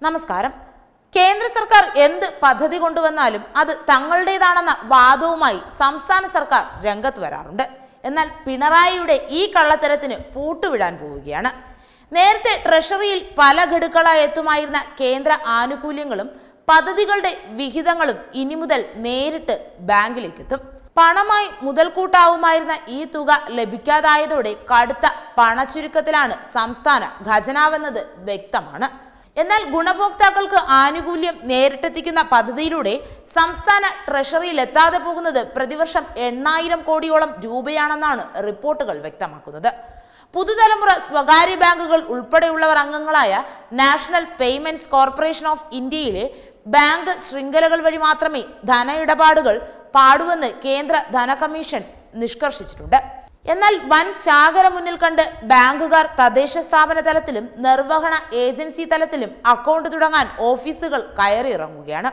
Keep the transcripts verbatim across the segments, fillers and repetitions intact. Namaskaram. Kendra Sarkar end Padhadi Gonduvanalim, Ad Tangalde Dana Vadumai, Samsana Sarkar, Rangat Varand, and then Pinarayude E. Kalaterathin, Putu Vidan Pugiana. Nerte Treasury Palagaducala Etumairna, Kendra Anukulingalum, Padadigalde Vihidangalum, Inimudal, Nerit, Bangalikatum. പണമായി മുതൽക്കൂട്ടാവുമായിരുന്ന ഈ തുക ലഭിക്കാതായതോടെ കടുത്ത പണച്ചുരുക്കത്തിലാണ് സംസ്ഥാന ഖജനാവെന്നത് വ്യക്തമാണ്. എന്നാൽ ഗുണഭോക്താക്കൾക്ക് ആനുകൂല്യം നേരിട്ടെത്തിക്കുന്ന പദ്ധതിയിലൂടെ സംസ്ഥാന ട്രഷറിയിൽ എത്താതെ പോകുന്നത് പ്രതിവർഷം എണ്ണായിരം കോടിയോളം രൂപയാണെന്നാണ് റിപ്പോർട്ടുകൾ വ്യക്തമാക്കുന്നത്. പുതുതലമുറ സ്വകാര്യ ബാങ്കുകൾ ഉൾപ്പെടെയുള്ളവർ അംഗങ്ങളായ നാഷണൽ പേയ്മെന്റ്സ് കോർപ്പറേഷൻ ഓഫ് ഇന്ത്യയിലെ ബാങ്ക് ശൃംഖലകൾ വഴി മാത്രമേ ധനഇടപാടുകൾ പാടുവെന്ന് കേന്ദ്ര ധന കമ്മീഷൻ നിഷ്കർഷിച്ചിട്ടുണ്ട്. എന്നാൽ വൻ ചാകര മുന്നിൽ കണ്ട് ബാങ്കുകാർ തദ്ദേശ സ്ഥാപന തലത്തിലും നിർവഹണ ഏജൻസി തലത്തിലും അക്കൗണ്ട് തുടങ്ങാൻ ഓഫീസുകൾ കയറിയിറങ്ങുകയാണ്.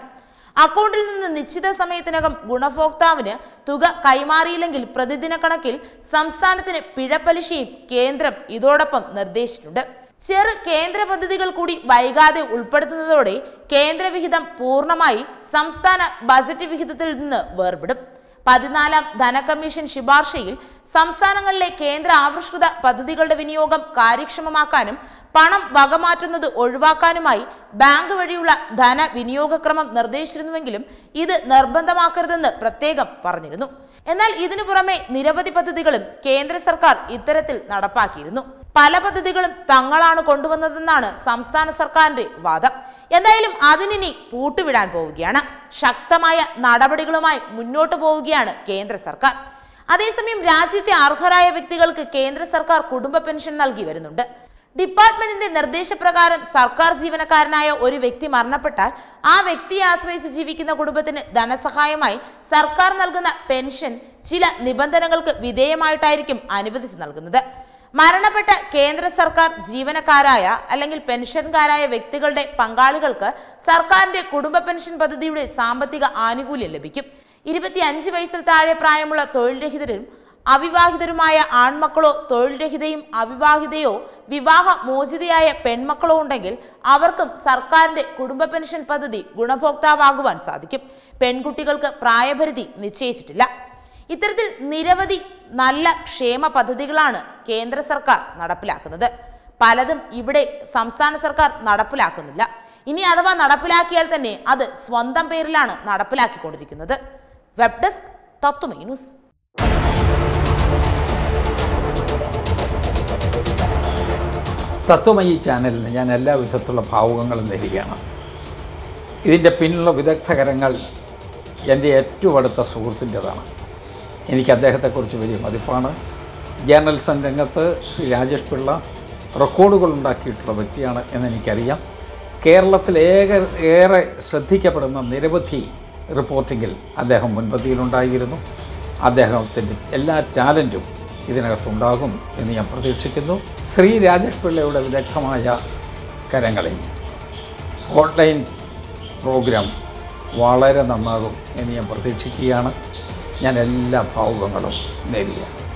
അക്കൗണ്ടിൽ നിന്ന് നിശ്ചിത സമയത്തിനകം ഗുണഭോക്താവിന് തുക കൈമാറിയില്ലെങ്കിൽ പ്രതിദിന കണക്കിൽ സംസ്ഥാനത്തിന് പിഴപ്പലിശയും കേന്ദ്രം ഇതോടൊപ്പം നിർദ്ദേശിച്ചിട്ടുണ്ട്. ചെറു കേന്ദ്ര പദ്ധതികൾ കൂടി വൈകാതെ ഉൾപ്പെടുത്തുന്നതോടെ കേന്ദ്രവിഹിതം പൂർണ്ണമായി സംസ്ഥാന ബജറ്റ് വിഹിതത്തിൽ നിന്ന് വേർപെടും. പതിനാലാം ധനകമ്മീഷൻ ശുപാർശയിൽ സംസ്ഥാനങ്ങളിലെ കേന്ദ്ര ആവിഷ്കൃത പദ്ധതികളുടെ വിനിയോഗം കാര്യക്ഷമമാക്കാനും പണം വകമാറ്റുന്നത് ഒഴിവാക്കാനുമായി ബാങ്ക് വഴിയുള്ള ധനവിനിയോഗക്രമം നിർദ്ദേശിച്ചിരുന്നുവെങ്കിലും ഇത് നിർബന്ധമാക്കരുതെന്ന് പ്രത്യേകം പറഞ്ഞിരുന്നു. എന്നാൽ ഇതിനു പുറമെ നിരവധി പദ്ധതികളും കേന്ദ്ര സർക്കാർ ഇത്തരത്തിൽ നടപ്പാക്കിയിരുന്നു. പല പദ്ധതികളും തങ്ങളാണ് കൊണ്ടുവന്നതെന്നാണ് സംസ്ഥാന സർക്കാരിന്റെ വാദം. എന്തായാലും അതിനി പൂട്ടുവിടാൻ പോവുകയാണ്. ശക്തമായ നടപടികളുമായി മുന്നോട്ടു പോവുകയാണ് കേന്ദ്ര സർക്കാർ. അതേസമയം രാജ്യത്തെ അർഹരായ വ്യക്തികൾക്ക് കേന്ദ്ര സർക്കാർ കുടുംബ പെൻഷൻ നൽകി വരുന്നുണ്ട്. ഡിപ്പാർട്ട്മെന്റിന്റെ നിർദ്ദേശപ്രകാരം സർക്കാർ ജീവനക്കാരനായ ഒരു വ്യക്തി മരണപ്പെട്ടാൽ ആ വ്യക്തിയെ ആശ്രയിച്ചു ജീവിക്കുന്ന കുടുംബത്തിന് ധനസഹായമായി സർക്കാർ നൽകുന്ന പെൻഷൻ ചില നിബന്ധനകൾക്ക് വിധേയമായിട്ടായിരിക്കും അനുവദിച്ചു നൽകുന്നത്. മരണപ്പെട്ട കേന്ദ്ര സർക്കാർ ജീവനക്കാരായ അല്ലെങ്കിൽ പെൻഷൻകാരായ വ്യക്തികളുടെ പങ്കാളികൾക്ക് സർക്കാരിന്റെ കുടുംബ പെൻഷൻ പദ്ധതിയുടെ സാമ്പത്തിക ആനുകൂല്യം ലഭിക്കും. ഇരുപത്തിയഞ്ച് വയസ്സിൽ താഴെ പ്രായമുള്ള തൊഴിൽ രഹിതരും അവിവാഹിതരുമായ ആൺമക്കളോ തൊഴിൽ രഹിതയും അവിവാഹിതയോ വിവാഹ മോചിതയായ പെൺമക്കളോ ഉണ്ടെങ്കിൽ അവർക്കും സർക്കാരിന്റെ കുടുംബ പെൻഷൻ പദ്ധതി ഗുണഭോക്താവാകുവാൻ സാധിക്കും. പെൺകുട്ടികൾക്ക് പ്രായപരിധി നിശ്ചയിച്ചിട്ടില്ല. ഇത്തരത്തിൽ നിരവധി നല്ല ക്ഷേമ പദ്ധതികളാണ് കേന്ദ്ര സർക്കാർ നടപ്പിലാക്കുന്നത്. പലതും ഇവിടെ സംസ്ഥാന സർക്കാർ നടപ്പിലാക്കുന്നില്ല. ഇനി അഥവാ നടപ്പിലാക്കിയാൽ തന്നെ അത് സ്വന്തം പേരിലാണ് നടപ്പിലാക്കിക്കൊണ്ടിരിക്കുന്നത്. Web desk Tatwamayi news. Tatwamayi ചാനലിന് ഞാൻ എല്ലാ വിധത്തിലുള്ള ഭാവുകങ്ങളും നേരുകയാണ്. ഇതിൻ്റെ പിന്നിലുള്ള വിദഗ്ധകരങ്ങൾ എൻ്റെ ഏറ്റവും അടുത്ത സുഹൃത്തിൻ്റെതാണ്. എനിക്ക് അദ്ദേഹത്തെക്കുറിച്ച് വലിയ മതിപ്പാണ്. ജേർണലിസം രംഗത്ത് ശ്രീ രാജേഷ് പിള്ള റെക്കോർഡുകൾ ഉണ്ടാക്കിയിട്ടുള്ള വ്യക്തിയാണ് എന്നെനിക്കറിയാം. കേരളത്തിലേറെ ഏറെ ശ്രദ്ധിക്കപ്പെടുന്ന നിരവധി റിപ്പോർട്ടിങ്ങിൽ അദ്ദേഹം മുൻപന്തിയിലുണ്ടായിരുന്നു. അദ്ദേഹത്തിൻ്റെ എല്ലാ ടാലൻറ്റും ഇതിനകത്തുണ്ടാകും എന്ന് ഞാൻ പ്രതീക്ഷിക്കുന്നു. ശ്രീ രാജേഷ് പിള്ളയുടെ വിദഗ്ധമായ കരങ്ങളിൽ ഹോട്ട്ലൈൻ പ്രോഗ്രാം വളരെ നന്നാകും എന്ന് ഞാൻ പ്രതീക്ഷിക്കുകയാണ്. ഞാൻ എല്ലാ ഭാവുകങ്ങളും നേരിടുകയാണ്.